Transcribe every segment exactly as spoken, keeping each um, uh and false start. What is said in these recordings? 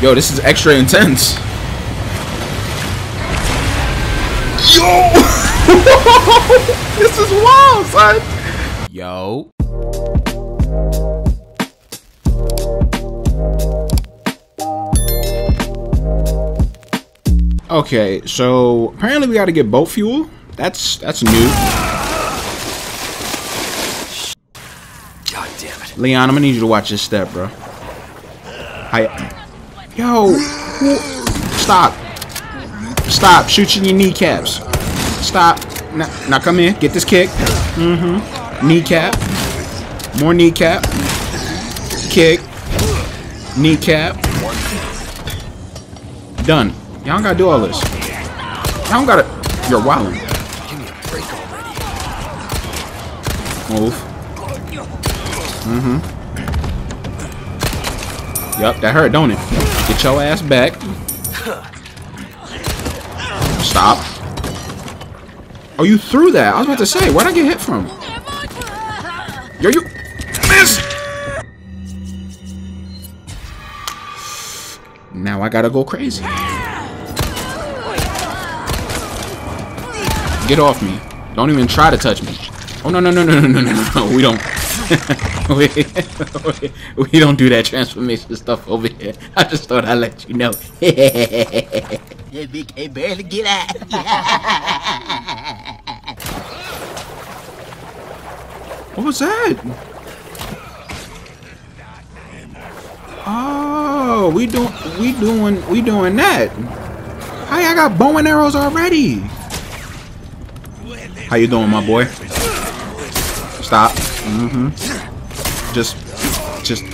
Yo, this is extra intense. Yo! This is wild, son! Yo. Okay, so apparently we gotta get boat fuel. That's that's new. Leon, I'm gonna need you to watch this step, bro. Hi. Yo! Stop. Stop shooting your kneecaps. Stop. Now, now come here. Get this kick. Mm-hmm. Kneecap. More kneecap. Kick. Kneecap. Done. Y'all don't gotta do all this. Y'all don't gotta... You're wildin'. Give me a break already. Move. Mm-hmm. Yup, that hurt, don't it? Get your ass back. Stop. Oh, you threw that. I was about to say, where'd I get hit from? Yo, you... Miss! Now I gotta go crazy. Get off me. Don't even try to touch me. Oh, no, no, no, no, no, no, no, no. We don't... we, we don't do that transformation stuff over here. I just thought I'd let you know. We can't barely get out. What was that? Oh, we doing, we doing, we doing that. Hey, I got bow and arrows already. How you doing, my boy? Stop. Mm-hmm. Just, just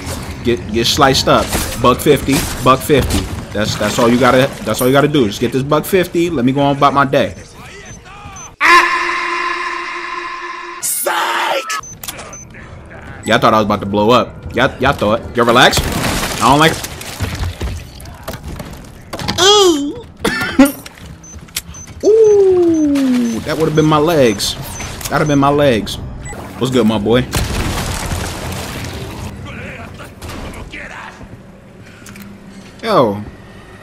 get get sliced up. Buck fifty, buck fifty. That's that's all you gotta. That's all you gotta do. Just get this buck fifty. Let me go on about my day. Ah! Psych! Y'all thought I was about to blow up. Y'all y'all thought. Y'all relax. I don't like. Ooh. Ooh. That would have been my legs. That'd have been my legs. What's good, my boy? Yo,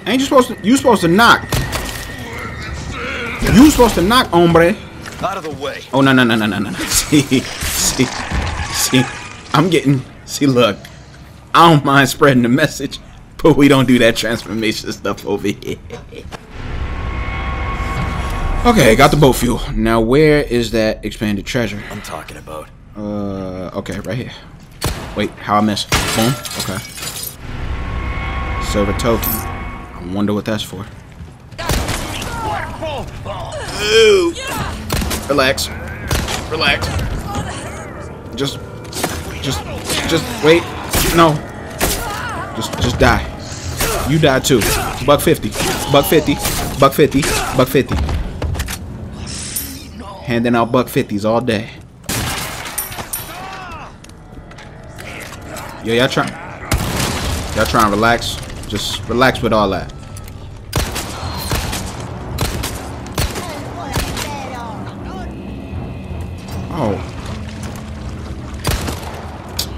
ain't you supposed to? You supposed to knock? You supposed to knock, hombre? Out of the way! Oh no no no no no no! See see see, I'm getting see. Look, I don't mind spreading the message, but we don't do that transformation stuff over here. Okay, got the boat fuel. Now, where is that expanded treasure I'm talking about? Uh, okay, right here. Wait, how I missed? Boom. Okay. Silver token. I wonder what that's for. Ooh. Relax. Relax. Just, just, just wait. No. Just, just die. You die too. Buck fifty. Buck fifty. Buck fifty. Buck fifty. Handing out buck fifties all day. Yo, y'all try, y'all try and relax. Just relax with all that. Oh.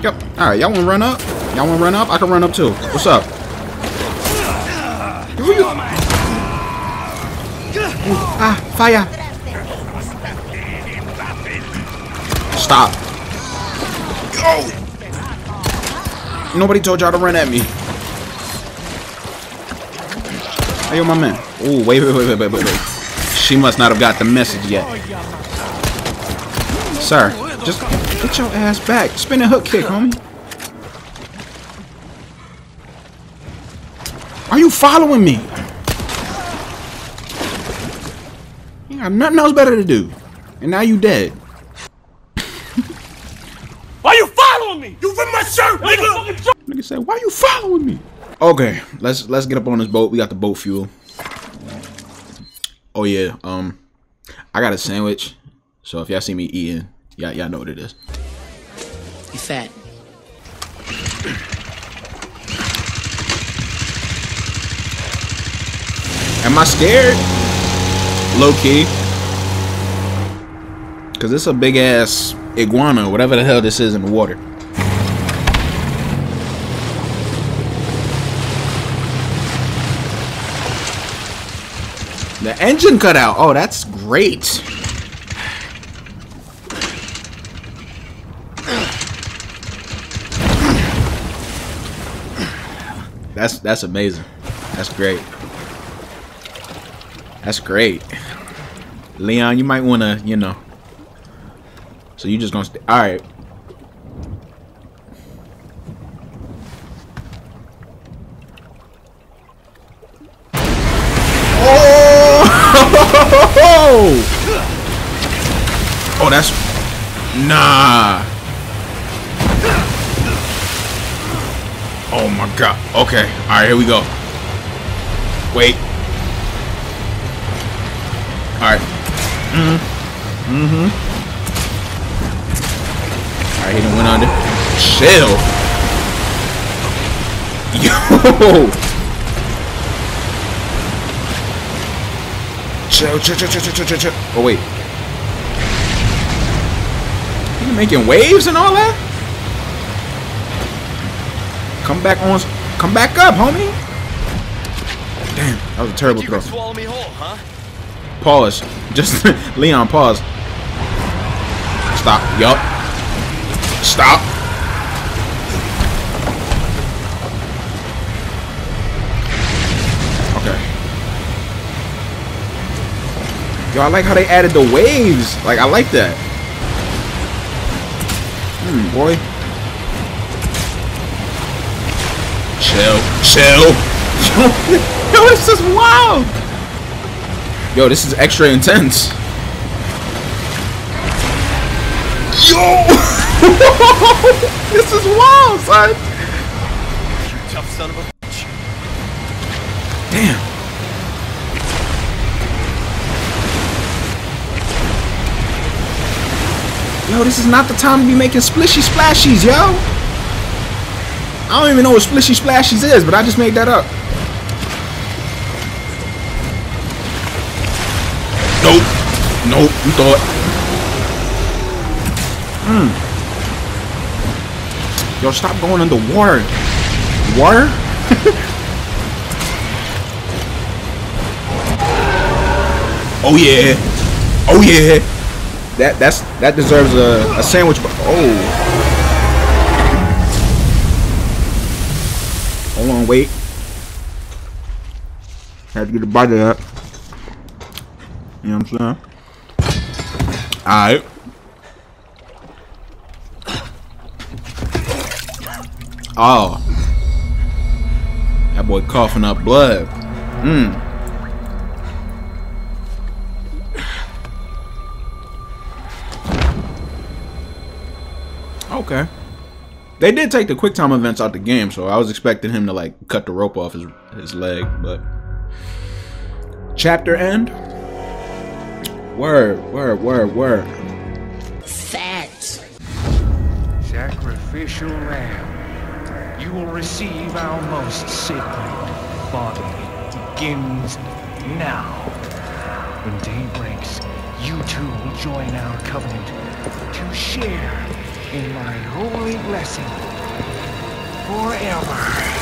Yep. All right, y'all wanna run up? Y'all wanna run up? I can run up too. What's up? Ah, fire! Stop. Yo! Nobody told y'all to run at me. Hey, yo, my man. Ooh, wait, wait, wait, wait, wait, wait, wait. She must not have got the message yet. Sir, just get your ass back. Spin a hook kick, homie. Are you following me? You got nothing else better to do. And now you dead. Nigga said, why you following me? Okay, let's let's get up on this boat. We got the boat fuel. Oh yeah, um I got a sandwich. So if y'all see me eating, y'all y'all know what it is. You fat. Am I scared? Low key. Cause it's a big ass iguana, whatever the hell this is in the water. The engine cut out. Oh, that's great. That's that's amazing. That's great. That's great. Leon, you might want to, you know. So you just gonna stay. All right. Oh! Oh, that's nah. Oh my god. Okay. All right, here we go. Wait. All right. Mhm. Mhm. All right, he done went under. Chill. Yo. Chill, chill, chill, chill, chill, chill, chill. Oh wait. You making waves and all that? Come back on. Come back up, homie. Damn, that was a terrible throw. Swallow me whole, huh? Pause. Just Leon, pause. Stop. Yup. Stop. Okay. Yo, I like how they added the waves. Like, I like that. Hmm, boy. Chill. Chill. Yo, this is wild. Yo, this is extra intense. Yo! This is wild, son! You tough son of a bitch. Damn. Yo, this is not the time to be making splishy splashies, yo! I don't even know what splishy splashies is, but I just made that up. Nope. Nope. You thought. Hmm. Yo, stop going underwater. Water? Oh yeah. Oh yeah. That that's that deserves a, a sandwich. Oh. Hold on, wait. Have to get the body up. You know what I'm saying? Alright. Oh. That boy coughing up blood. Mmm. Okay. They did take the quick time events out the game, so I was expecting him to like cut the rope off his his leg, but chapter end. Word, word, word, word. Fat. Sacrificial lamb. You will receive our most sacred body. It begins now. When day breaks, you two will join our covenant to share in my holy blessing forever.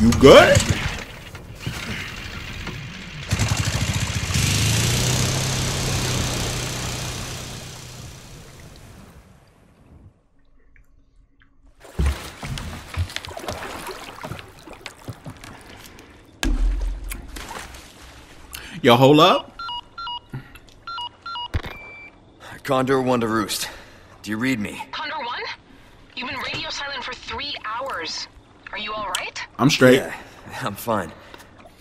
You good? Yo, hold up. Condor one to roost. Do you read me? Condor one? You've been radio silent for three hours. Are you all right? I'm straight. Yeah, I'm fine.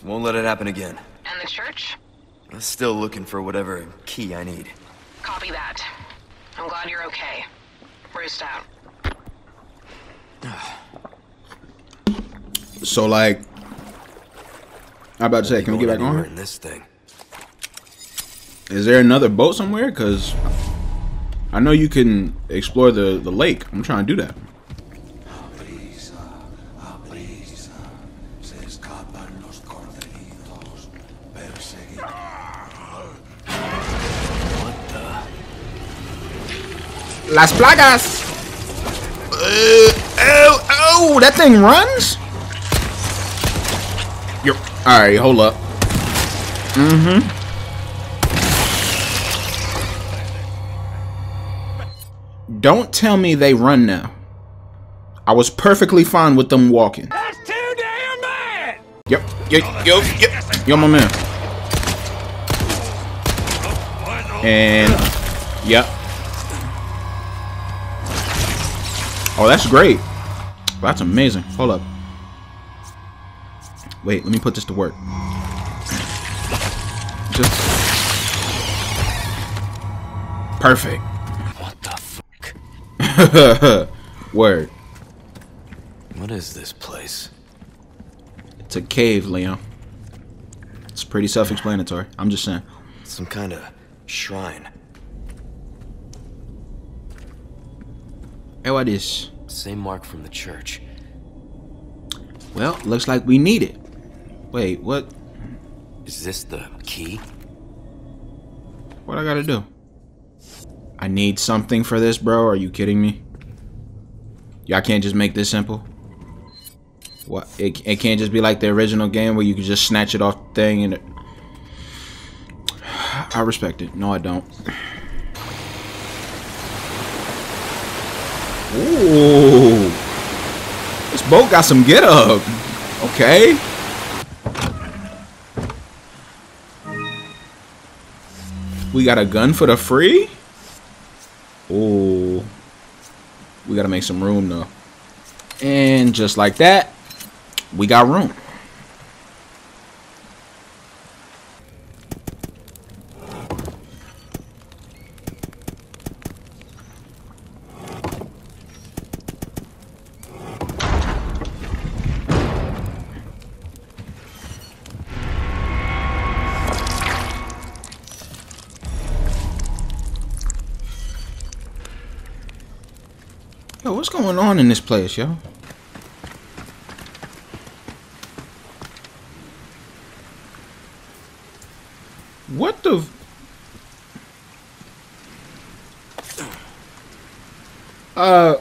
Won't let it happen again. And the church? I'm still looking for whatever key I need. Copy that. I'm glad you're okay. Roost out. So, like, I'm about to say, can we get back on? This thing. Is there another boat somewhere? Cause I know you can explore the, the lake. I'm trying to do that. Las plagas! Uh, oh, oh, that thing runs? Yep. Alright, hold up. Mm-hmm. Don't tell me they run now. I was perfectly fine with them walking. That's too damn bad! Yep, yep, yo, yep. Yo, my man. And, yep. Oh, that's great. That's amazing. Hold up. Wait, let me put this to work. Just perfect. What the fuck? Word. What is this place? It's a cave, Leon. It's pretty self-explanatory. I'm just saying. Some kind of shrine. Hey, what is? Same mark from the church. Well, looks like we need it. Wait, what? Is this the key? What I gotta do? I need something for this, bro. Are you kidding me? Y'all can't just make this simple? What? It, it can't just be like the original game where you can just snatch it off the thing and... It... I respect it. No, I don't. Ooh, this boat got some get up. Okay. We got a gun for the free? Ooh. We gotta make some room though. And just like that, we got room. What's going on in this place, yo? What the... Uh...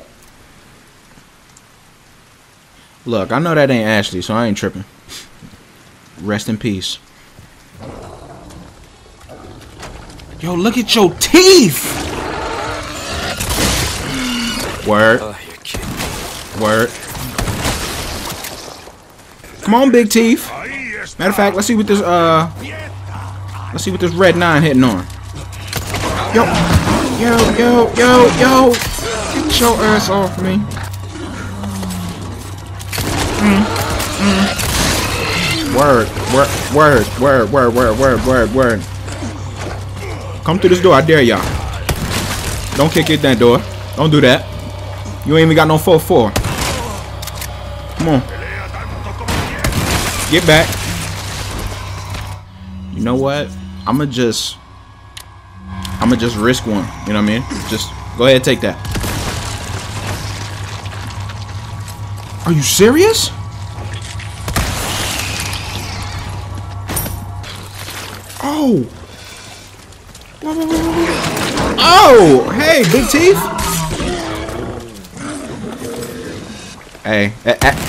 Look, I know that ain't Ashley, so I ain't tripping. Rest in peace. Yo, look at your teeth! Word. Oh, you're kidding me. Word. Come on, big teeth. Matter of fact, let's see what this uh, let's see what this red nine hitting on. Yo, yo, yo, yo, yo. Get your ass off me. Mm. Mm. Word, word, word, word, word, word, word, word, word. Come through this door, I dare y'all. Don't kick in that door. Don't do that. You ain't even got no four four. Come on. Get back. You know what? I'ma just... I'ma just risk one. You know what I mean? Just go ahead and take that. Are you serious? Oh! Whoa, whoa, whoa, whoa. Oh! Hey, big teeth! Hey, eh, eh.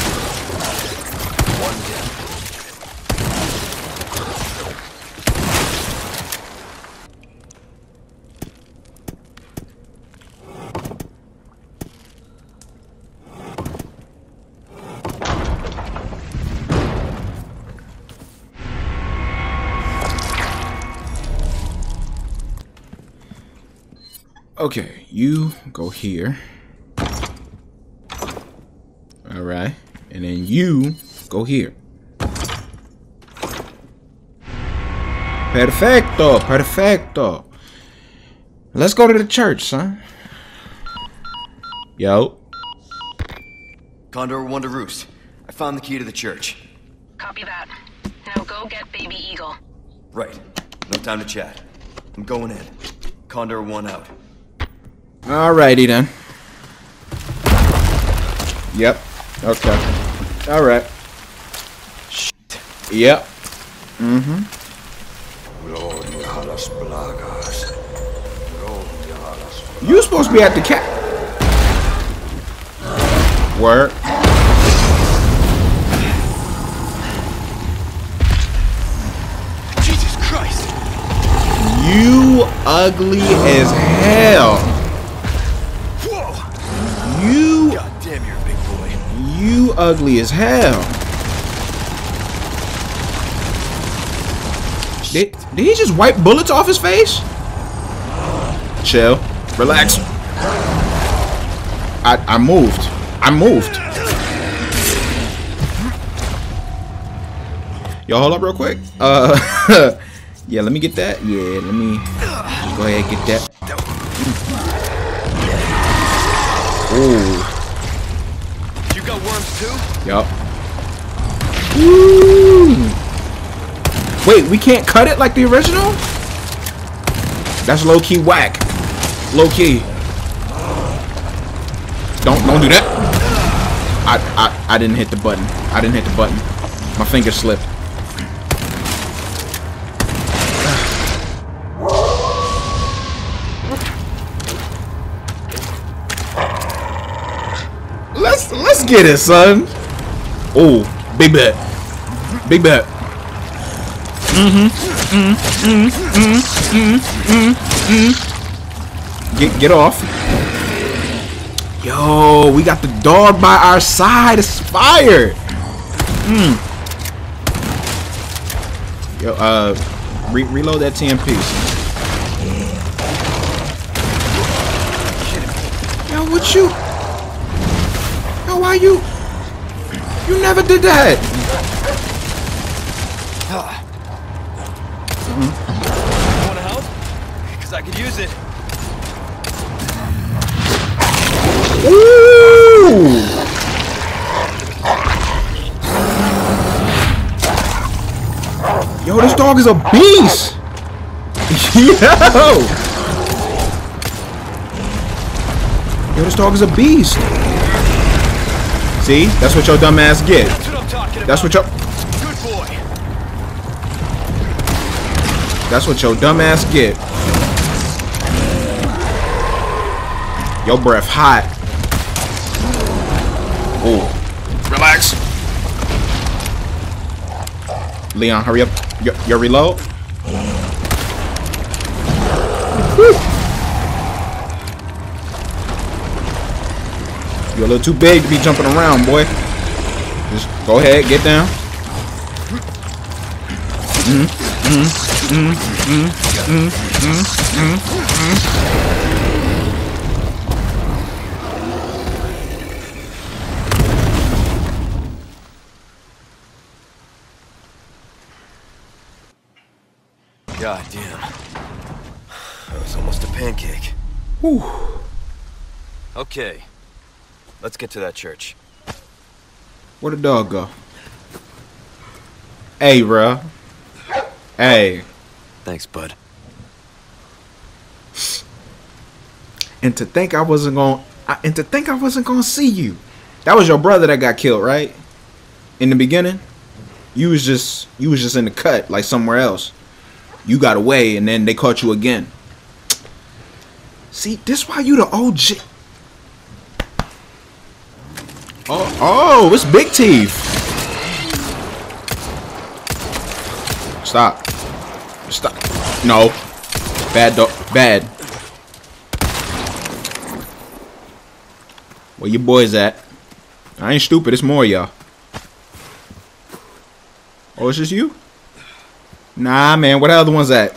Okay, you go here. Alright, and then you go here. Perfecto, perfecto. Let's go to the church, son. Yo. Condor one to roost. I found the key to the church. Copy that. Now go get Baby Eagle. Right. No time to chat. I'm going in. Condor one out. Alrighty then. Yep. Okay. Alright. Shit. Yep. Mm-hmm. You supposed to be at the cat. Word. Jesus Christ. You ugly as hell. Whoa. You. God damn, you're a big boy. You ugly as hell. Did, did he just wipe bullets off his face? Chill. Relax. I, I moved. I moved. Y'all hold up real quick. Uh, yeah, let me get that. Yeah, let me just go ahead and get that. Ooh. You got worms too? Yup. Ooh. Wait, we can't cut it like the original? That's low key whack. Low key. Don't don't do that. I I I didn't hit the button. I didn't hit the button. My finger slipped. Let's let's get it, son. Oh, big bet. Big bet. Mm-hmm. Mm-hmm. Mm-hmm. Mm-hmm. Mm-hmm. Mm-hmm. Get, get off. Yo, we got the dog by our side. It's fire. Mm. Yo, uh, re reload that T M P. Yo, what you? Yo, why you? You never did that. Mm-hmm. Want to help? Because I could use it. Ooh! Yo, this dog is a beast! Yo! Yo, this dog is a beast! See? That's what your dumb ass get. That's what your... Good boy. That's what your dumb ass get. Your breath hot. Ooh. Relax. Leon, hurry up. Your, your reload. Woo. You're a little too big to be jumping around, boy. Just go ahead, get down. Mm, mm, mm, mm, mm, mm, mm, mm. God damn. That was almost a pancake. Whew. Okay. Let's get to that church. Where'd the dog go? Hey, bruh. Hey. Thanks, bud. And to think I wasn't gonna I, and to think I wasn't gonna see you. That was your brother that got killed, right? In the beginning? You was just you was just in the cut, like somewhere else. You got away, and then they caught you again. See, this why you the O G. Oh, oh, it's Big Teeth. Stop. Stop. No. Bad dog. Bad. Where your boys at? I ain't stupid. It's more y'all. Oh, it's just you? Nah, man. What other one's at?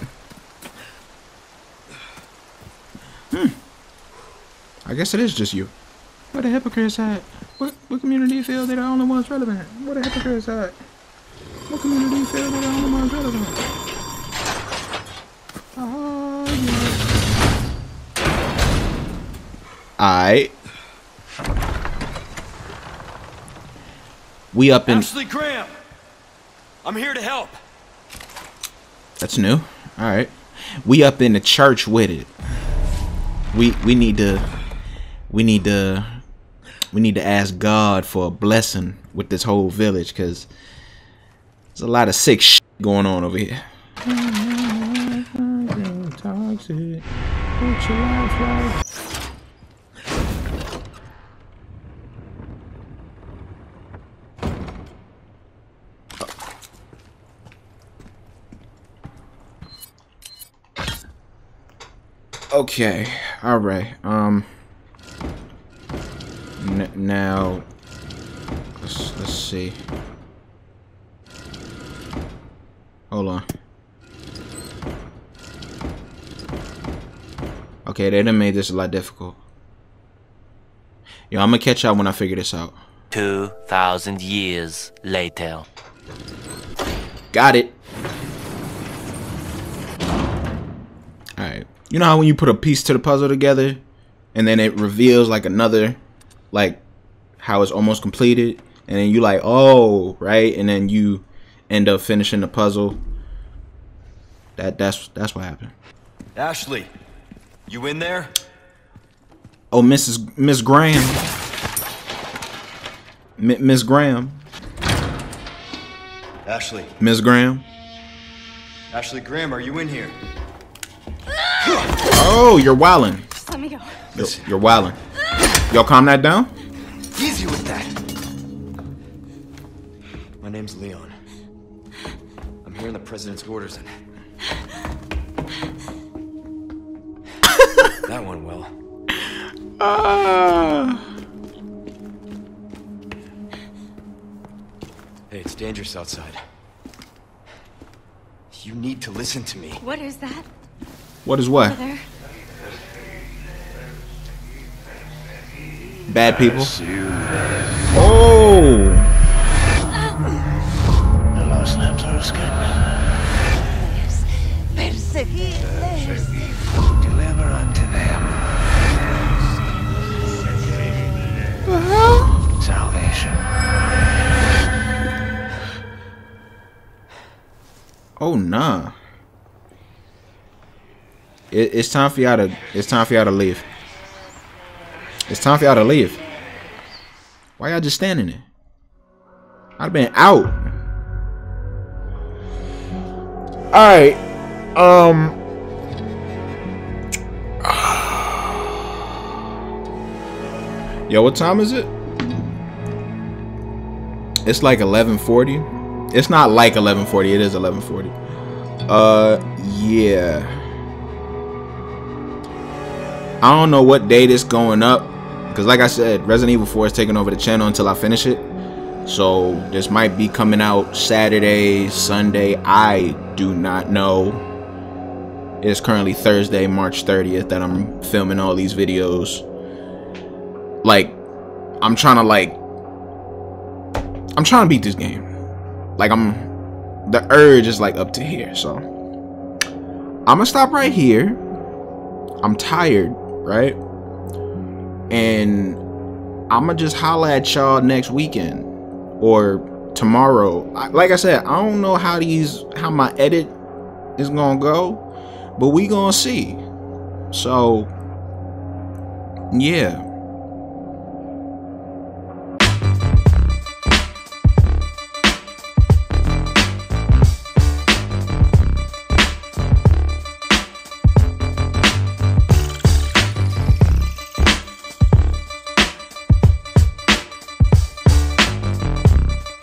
Hmm. I guess it is just you. Where the hypocrites at? What, what community feel they're the only ones relevant? Where the hypocrites at? What community feel they're the only ones relevant? Oh, yeah. Alright. We up in... Ashley Graham! I'm here to help! That's new. All right, we up in the church with it. we we need to we need to we need to ask God for a blessing with this whole village, because there's a lot of sick shit going on over here. Okay, all right. Um, n now let's let's see. Hold on. Okay, they done made this a lot difficult. Yo, I'm gonna catch y'all when I figure this out. Two thousand years later. Got it. All right. You know how when you put a piece to the puzzle together and then it reveals like another, like how it's almost completed, and then you like, oh, right, and then you end up finishing the puzzle. That that's that's what happened. Ashley, you in there? Oh, Missus Miss Graham. M Miss Graham. Ashley. Miss Graham. Ashley Graham, are you in here? Oh, you're wildin'. Just let me go. You're, you're wildin'. Yo, calm that down. Easy with that. My name's Leon. I'm here in the president's orders, and that went well. Uh... Hey, it's dangerous outside. You need to listen to me. What is that? What is what? Bad people. Oh! The last names are escaping. Deliver unto them. Uh-huh. Salvation. Oh, nah. It, it's time for y'all to. It's time for y'all to leave. It's time for y'all to leave. Why y'all just standing there? I've been out. All right. Um. Yo, what time is it? It's like eleven forty. It's not like eleven forty. It is eleven forty. Uh, yeah. I don't know what day this going up, because like I said, Resident Evil four is taking over the channel until I finish it. So this might be coming out Saturday, Sunday. I do not know. It's currently Thursday, March thirtieth that I'm filming all these videos. Like, I'm trying to like, I'm trying to beat this game. Like I'm, the urge is like up to here. So I'm gonna stop right here. I'm tired. Right, and I'ma just holla at y'all next weekend or tomorrow. Like I said, I don't know how these how my edit is gonna go, but we gonna see. So yeah,